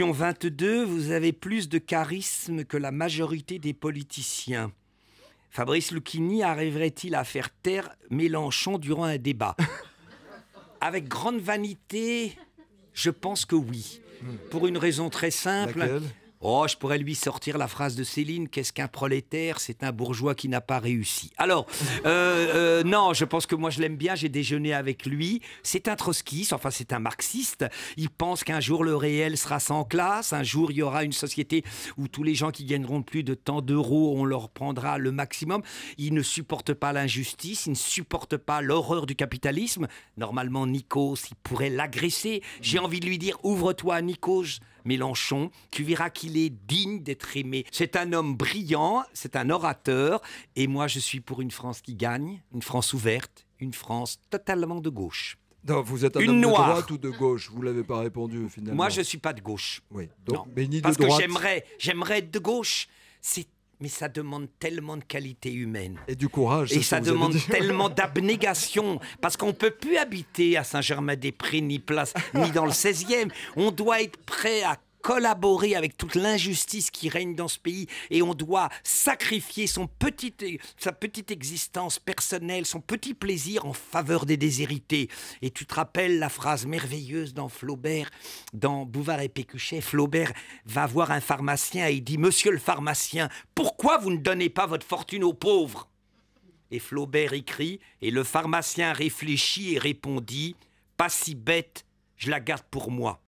Question 22. Vous avez plus de charisme que la majorité des politiciens. Fabrice Luchini arriverait-il à faire taire Mélenchon durant un débat? Avec grande vanité, je pense que oui. Pour une raison très simple. Oh, je pourrais lui sortir la phrase de Céline, qu'est-ce qu'un prolétaire? C'est un bourgeois qui n'a pas réussi. Alors, non, je pense que moi je l'aime bien, j'ai déjeuné avec lui. C'est un trotskiste, enfin c'est un marxiste. Il pense qu'un jour le réel sera sans classe, un jour il y aura une société où tous les gens qui gagneront plus de tant d'euros, on leur prendra le maximum. Il ne supporte pas l'injustice, il ne supporte pas l'horreur du capitalisme. Normalement, Nikos, il pourrait l'agresser. J'ai envie de lui dire, ouvre-toi Nikos, Mélenchon, tu verras qu'il est digne d'être aimé. C'est un homme brillant, c'est un orateur, et moi je suis pour une France qui gagne, une France ouverte, une France totalement de gauche. Non, vous êtes un homme de droite ou de gauche? Vous ne l'avez pas répondu finalement. Moi je ne suis pas de gauche. Oui, donc, mais ni de droite. Parce que j'aimerais être de gauche. Mais ça demande tellement de qualité humaine. Et du courage. Et ça demande tellement d'abnégation. Parce qu'on ne peut plus habiter à Saint-Germain-des-Prés, ni place, ni dans le 16e. On doit être prêt à collaborer avec toute l'injustice qui règne dans ce pays. Et on doit sacrifier sa petite existence personnelle, son petit plaisir en faveur des déshérités. Et tu te rappelles la phrase merveilleuse dans Flaubert, dans Bouvard et Pécuchet. Flaubert va voir un pharmacien et il dit « Monsieur le pharmacien, pourquoi vous ne donnez pas votre fortune aux pauvres ?» Et Flaubert écrit, et le pharmacien réfléchit et répondit « Pas si bête, je la garde pour moi. »